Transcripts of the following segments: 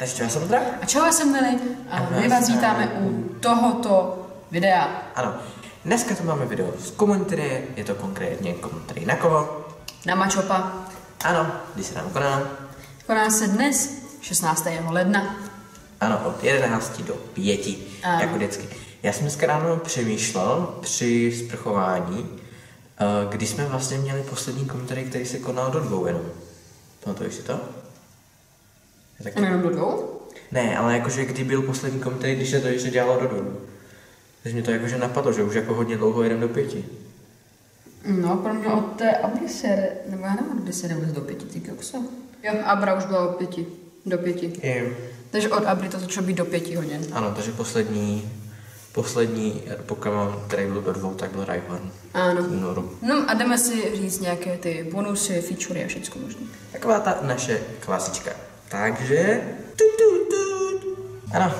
Takže čau, já jsem Ondra. A čau, já jsem Lily. A my vás vítáme u tohoto videa. Ano. Dneska tu máme video z komunitry, je to konkrétně komunitry na kolo. Na Machopa. Ano, když se nám koná. Koná se dnes, 16. ledna. Ano, od 11 do 5, ano. Jako vždycky. Já jsem dneska ráno přemýšlel při sprchování, kdy jsme vlastně měli poslední komunitry, který se konal do 2 jenom. Pamatuješ si to? Tak to... Jenom do 2? Ne, ale jakože kdy byl poslední komunitry, když se to ještě dělalo do 2. Takže mě to jakože napadlo, že už jako hodně dlouho jedem do 5. No, pro mě od té Abrisere, nebo já nevím, kdy se nebude do 5, ty kokso. Jo, Abra už byla od 5, do 5. Takže od Abry to začalo být do 5 hodin. Ano, takže poslední Pokémon, který byl do 2, tak byl Rhyhorn. Ano. No a jdeme si říct nějaké ty bonusy, featurey a všechno možné. Taková ta naše klasička. Takže... Ano,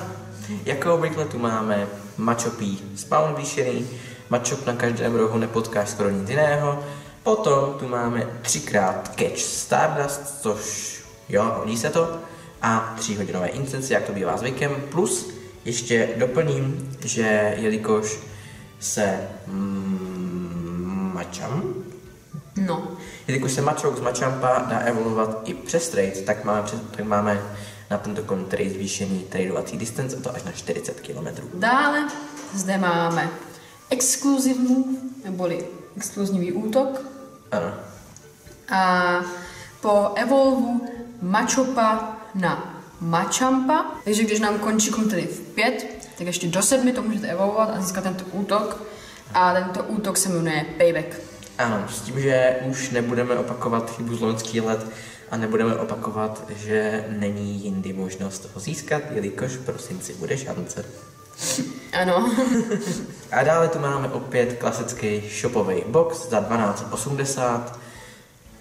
jako obvykle tu máme Machopí spawn výšený, Machop na každém rohu, nepotkáš skoro nic jiného. Potom tu máme 3x catch Stardust, což jo, hodí se to. A 3-hodinové instance, jak to bývá zvykem, plus ještě doplním, že jelikož se Machoke z Machampa dá evolovat i přes trade, tak máme na tento kontry zvýšený tradovací distance, a to až na 40 km. Dále zde máme exkluzivní útok. Ano. A po evolvu Machopa na Machampa, takže když nám končí kontry v 5, tak ještě do 7 to můžete evolvovat a získat tento útok. A tento útok se jmenuje Payback. Ano, s tím, že už nebudeme opakovat chybu z loňských let a nebudeme opakovat, že není jindy možnost ho získat, jelikož v prosinci bude šance. Ano. A dále tu máme opět klasický shopový box za 12,80.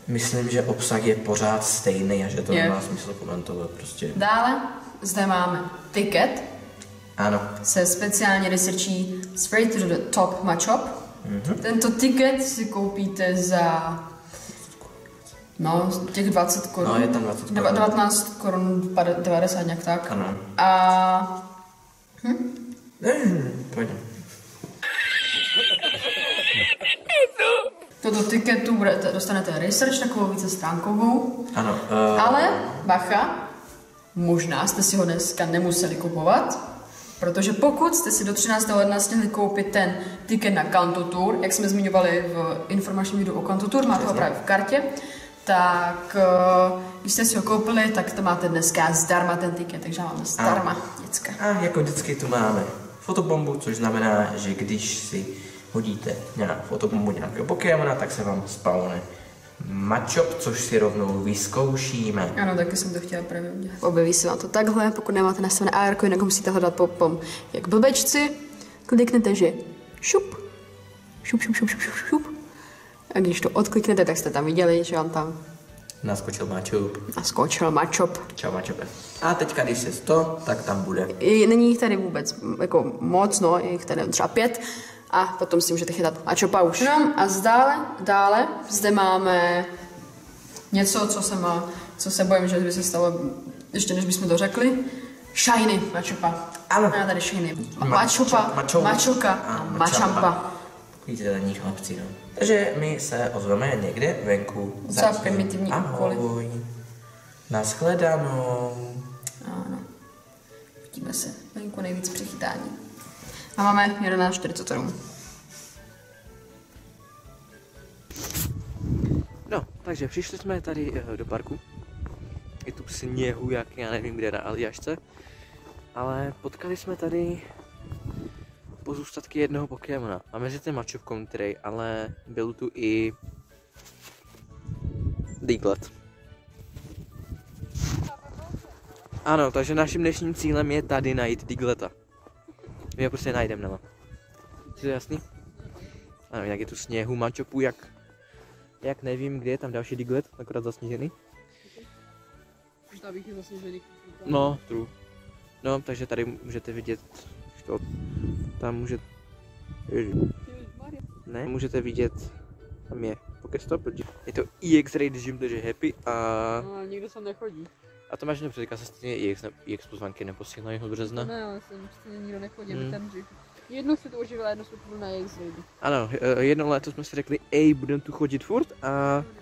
Myslím, že obsah je pořád stejný a že to nemá smysl komentovat prostě. Dále zde máme ticket. Ano. Se speciálně researchí straight to the top Machop. Tento ticket si koupíte za těch 20 korun. No, je tam 20 korun. 19 korun, 90 nějak tak. Ano. A... Toto ticketu dostanete research, takovou více stránkovou. Ano. Ale, bacha, možná jste si ho dneska nemuseli kupovat. Protože pokud jste si do 13. ledna stihli koupit ten ticket na Kanto Tour, jak jsme zmiňovali v informačním videu o Kanto Tour, máte ho právě v kartě, tak když jste si ho koupili, tak to máte dneska zdarma ten ticket, takže máme zdarma děcka. A jako vždycky tu máme fotobombu, což znamená, že když si hodíte nějakou fotobombu nějakého Pokémona, tak se vám spawne Machop, což si rovnou vyzkoušíme. Ano, taky jsem to chtěla právě udělat. Objeví se vám to takhle, pokud nemáte nastavené AR, jinak musíte hledat po jak blbečci. Kliknete, že šup, šup, šup, šup, šup, šup, šup. A když to odkliknete, tak jste tam viděli, že vám tam... Naskočil Machop. Naskočil Machop. Čau Machope. A teďka, když je 100, tak tam bude. Není jich tady vůbec jako moc, no, je jich tady třeba 5. A potom si můžete chytat Machopa už. No a dále zde máme něco, co se bojím, že by se stalo, ještě než bychom to řekli. Shiny Machopa. Ano. Já tady shiny. Machopa, Machoka a Machampa. Takový zelený chlapci, no. Takže my se ozveme někde venku. Za primitivní úkoly. Ahoj. Nashledanou. Ano. Vidíme se venku nejvíc přichytání. A máme 11,47. No, takže přišli jsme tady do parku. Je tu sněhu, jak já nevím kde, na Aljašce. Ale potkali jsme tady pozůstatky jednoho Pokémona. A mezi tím Machopkem, který ale byl tu i Diglett. Ano, takže naším dnešním cílem je tady najít Digletta. My ho prostě najdeme, nebo? Je to jasný? Ano, jinak je tu sněhu, Machopů, jak nevím, kde je tam další Diglett, akorát zasněžený. Už tam je zasněžený. No, true. No, takže tady můžete vidět, to, tam můžete... Ne, můžete vidět, tam je Pokéstop, je to EX raid, takže happy a... No, nikdo sem nechodí. A to máš dobře, říká se stejně EX pozvánky neposílají ho března. Ne, ale jsem stejně nikdo nechodil tam dřív. Jednou se to oživila, jednou jsme to na EX raidu. Ano, jedno léto jsme si řekli, ej, budeme tu chodit furt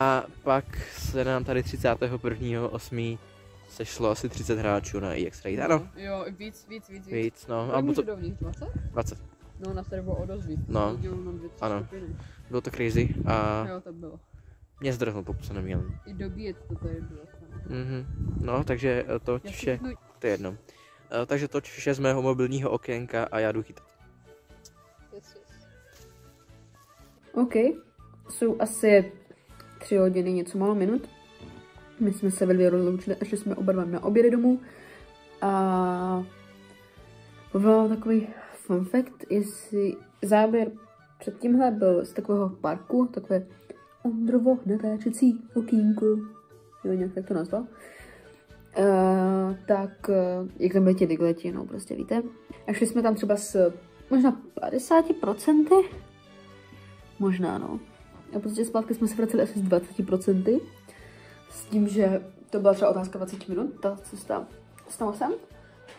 a pak se nám tady 31.8. sešlo asi 30 hráčů na EX raid, ano. Jo, víc, no. A můžu dovnitř 20? 20. No, na servo o dost víc. No, ano. Bylo to crazy a... Jo, to bylo. Mě zdrhnul, pokud se neměl. I dobíjet to tady bylo. Mhm, no, takže to vše, to je jedno. Takže to vše z mého mobilního okénka a já jdu chytat. OK, jsou asi 3 hodiny, něco málo minut. My jsme se velmi rozloučili, až jsme oba dva na obědy domů. A byl takový fun fact, jestli záběr před tímhle byl z takového parku, takové ondrovo natáčecí okýnko, jo, nějak tak to nazval. Tak jak tam byli ti Digleti, no prostě víte. A šli jsme tam třeba s možná 50%, možná no. A prostě zpátky jsme se vraceli asi s 20%, s tím, že to byla třeba otázka 20 minut, ta cesta s tam jsem.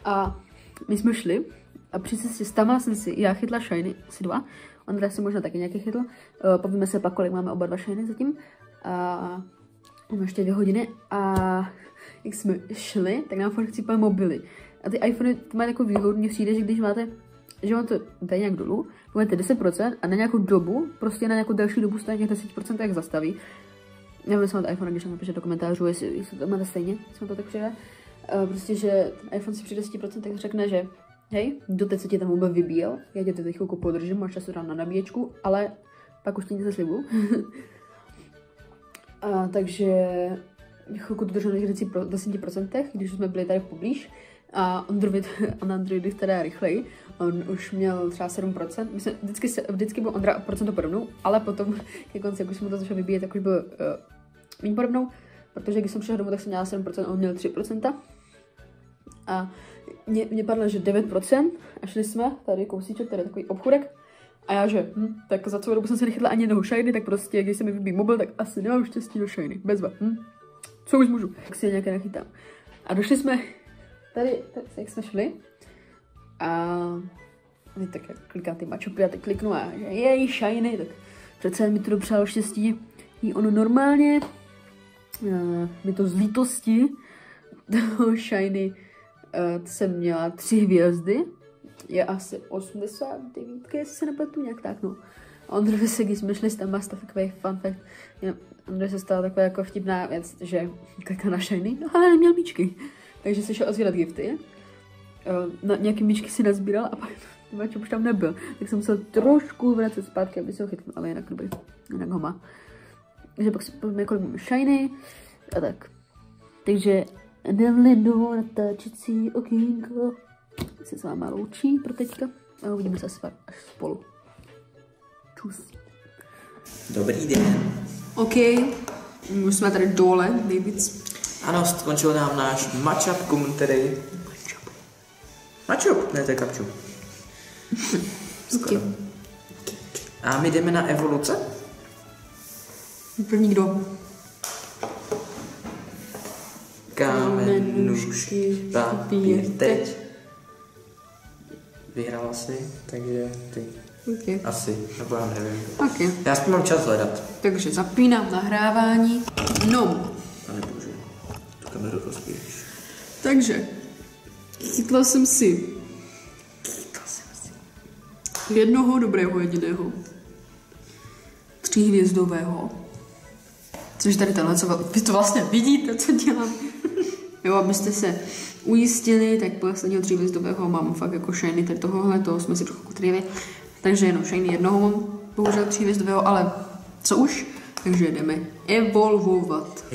A my jsme šli a při cestě s tam jsem si, já chytla shiny, asi 2, Ondra si možná taky nějaký chytl, povíme se pak, kolik máme oba 2 shiny zatím. A máme ještě 2 hodiny a jak jsme šli, tak nám fakt chcípali mobily. A ty iPhony mají takovou výhodu, mně přijde, že když máte, že vám to dají nějak dolů, máte 10% a na nějakou dobu, prostě na nějakou další dobu stejně 10% jak zastaví. Nevím, jestli máte iPhone, když nám napíše do komentářů, jestli to máte stejně, jestli to tak přijde. Prostě, že iPhone si při 10% tak řekne, že hej, doteď se ti ten mobil vybíjel, já tě teď chvilku podržím, máš času dám na nabíječku, ale pak už ti nic neslibuju. Takže chvilku to drželo na těch 10%, když jsme byli tady poblíž a Androidy teda rychleji, on už měl třeba 7%, myslím, vždycky byl Ondra procento podobnou, ale potom ke konci, když jsme to začal vybíjet, tak už byl méně podobnou, protože když jsem přišel domů, tak jsem měla 7%, on měl 3%. A mě padlo, že 9% a šli jsme, tady kousíček, tady takový obchůdek. A já že, tak za celou dobu jsem se nechytla ani jednoho shiny, tak prostě, když se mi vybíjí mobil, tak asi nemám štěstí do shiny, bezva, co už můžu, tak si je nějaké nachytám. A došli jsme tady jak jsme šli a vy tak kliká ty Machopy a tak kliknu a že jej, shiny, tak přece mi to dopřálo štěstí. I ono normálně, mi to z lítosti toho shiny, jsem měla 3 hvězdy, je asi 89, jestli se nepletu, nějak tak no. A Ondrovi se, když jsme šli s tam, stal takový fun fact, Ondrovi se stala taková jako vtipná věc, že kliká na shiny, no ale neměl míčky. Takže se šel ozvírat gifty, nějaký míčky si nazbíral a pak Mačop už tam nebyl, tak jsem musel trošku vracet zpátky, aby se ho chytl, ale jinak dobrý, jinak ho má. Takže pak si povíme, kolik mám shiny a tak. Takže nevlidu natáčecí okýnko se s váma loučí pro teďka a uvidíme se až spolu. Čus. Dobrý den. OK, už jsme tady dole nejvíc. Ano, skončil nám náš Machop community. Machop? Ne, to je kapču. Skoro. A my jdeme na evoluce? První kdo? Kámen, nůžky, papír, teď. Vyhrál asi, takže ty. Okay. Asi, nebo já nevím. Okay. Já si mám čas hledat. Takže zapínám nahrávání. No. Kameru rozpíš. Takže, chytla jsem si jednoho dobrého jediného, 3hvězdového, což tady tenhle, co vy to vlastně vidíte, co dělám. Jo, abyste se ujistili, tak posledního 3hvězdového mám fakt jako shiny, tak tohohle, toho jsme si trochu kutrili, takže jenom shiny jednoho mám, bohužel 3hvězdového, ale co už, takže jdeme evolvovat.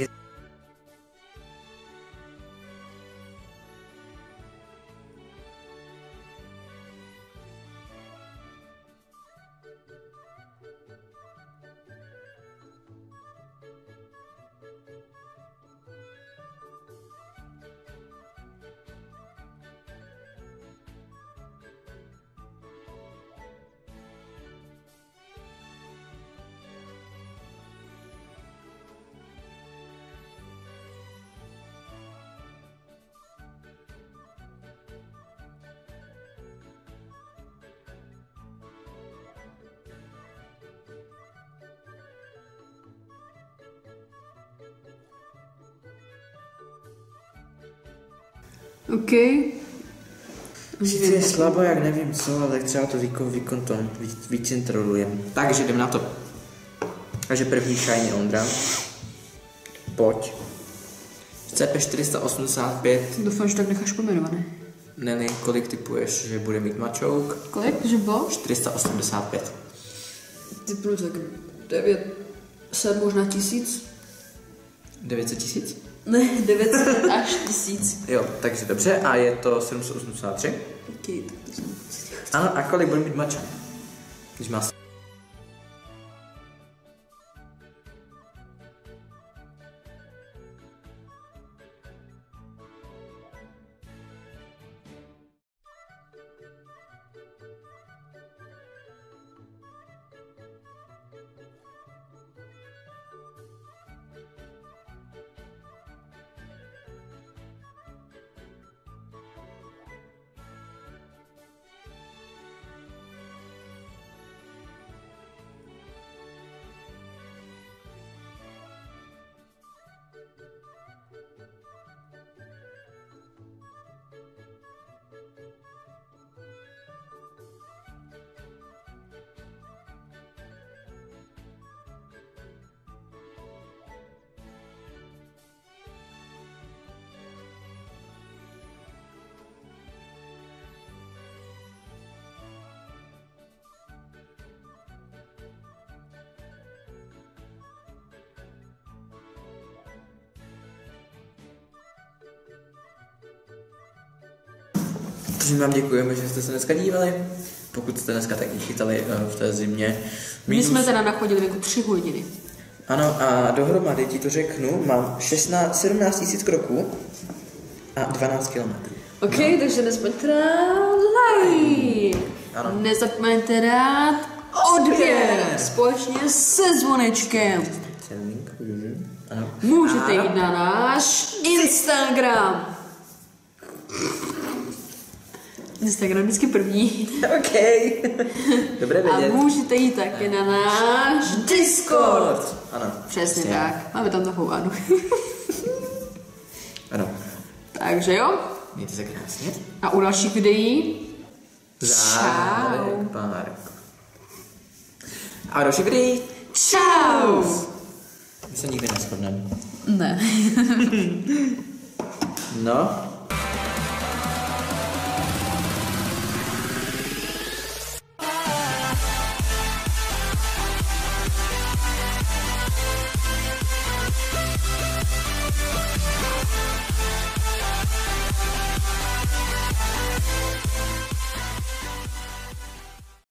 OK. Sice je slabo, jak nevím co, ale tak třeba to vykontrolujeme. Takže jdem na to. Takže první shiny Ondra. Pojď. CP485. Doufám, že tak necháš pomenované. Ne, kolik typuješ, že bude mít Machoke? Kolik, že bylo? 485. Typuji tak 900 možná 1000. 900 000? Ne, 900 až 1000. Jo, takže dobře, a je to 783. Okay, tak to jsem... Ano, a kolik bude mít Machamp? Když má... Takže vám děkujeme, že jste se dneska dívali, pokud jste dneska taky chytali v té zimě. Minus... My jsme teda nachodili jako 3 hodiny. Ano, a dohromady ti to řeknu, mám 17 000 kroků a 12 kilometrů. OK, no. Takže nespoňte rád like. Ano. Nezapomeňte rád odběr společně se zvonečkem. Ano. Můžete jít na náš Instagram. Instagram vždycky první. OK. Dobré vědět. A můžete jít taky na náš Discord. Ano. Přesně tak. Máme tam takovou Anu. Ano. Takže jo. Mějte se krásně. A u dalších videí. Čau. A u dalších videí. Čau. My se nikdy neshodneme. Ne. No.